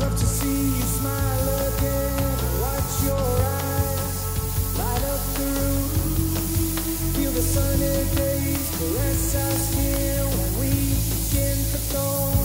Love to see you smile again. Watch your eyes light up the room. Feel the sunny days caress our skin when we begin to go.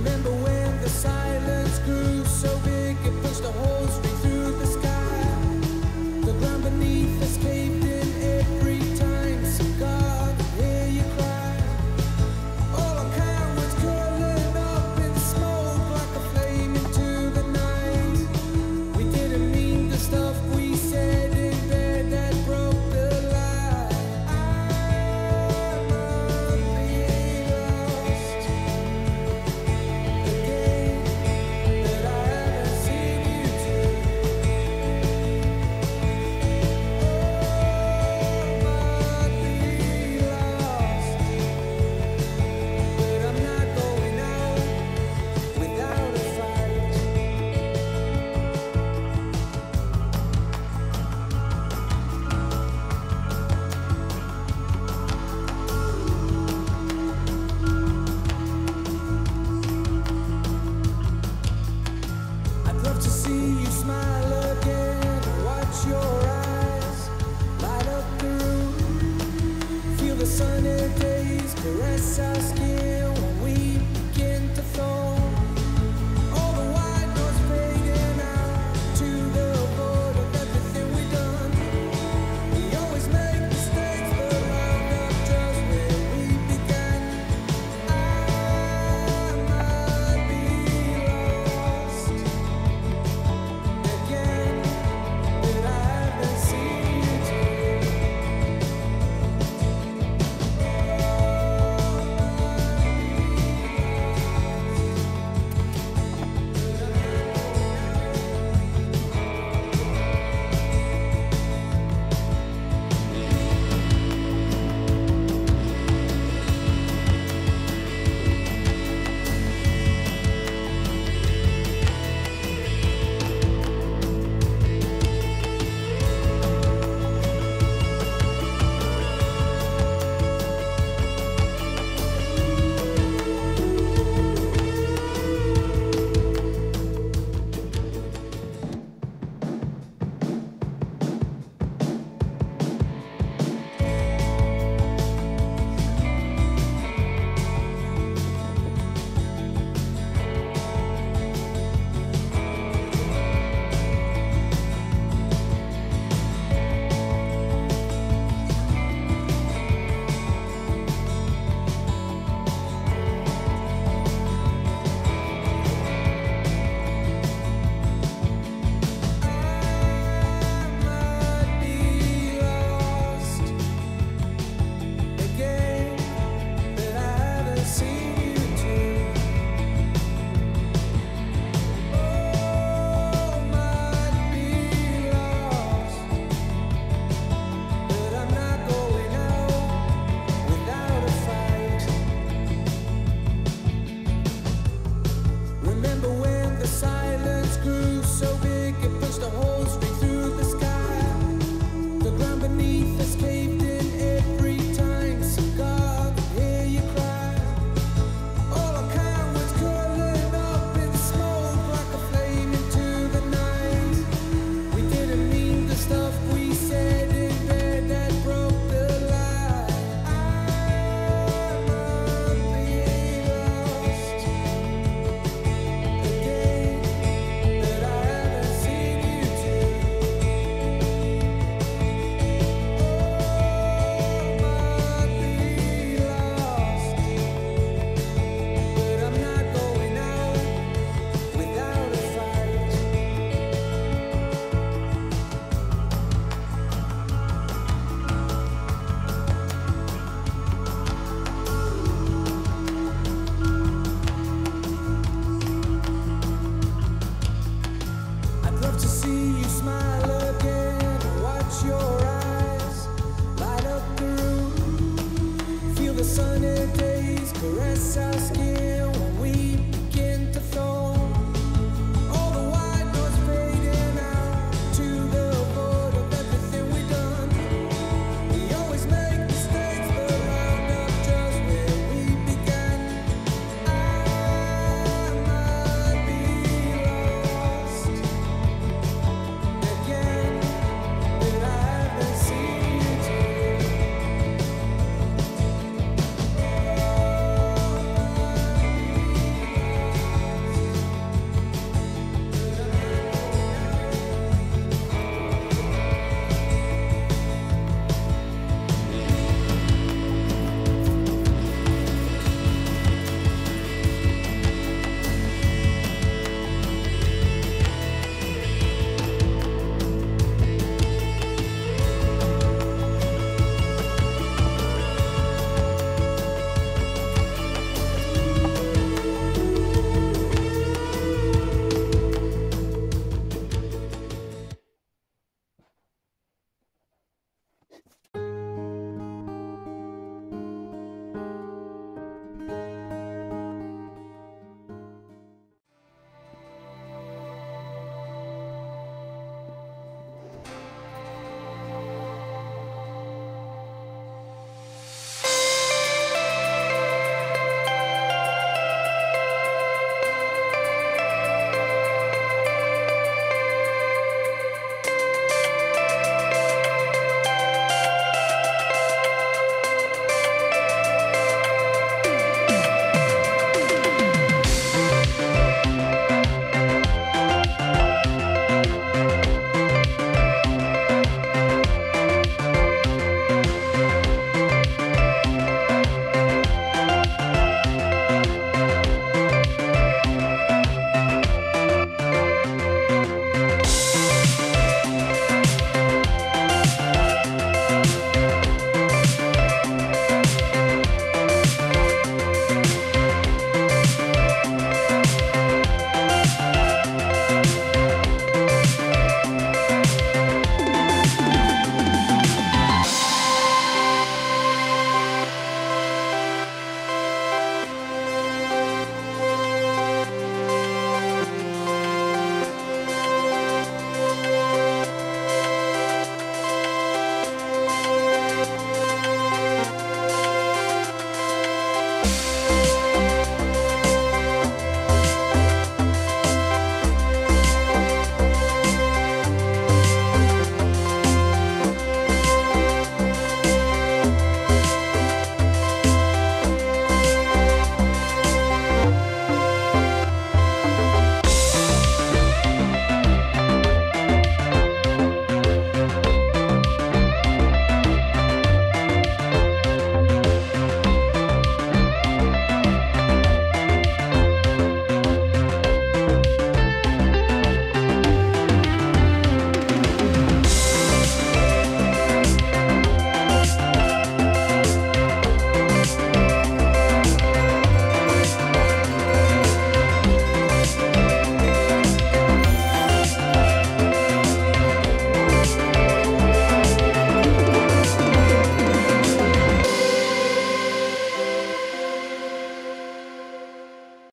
remember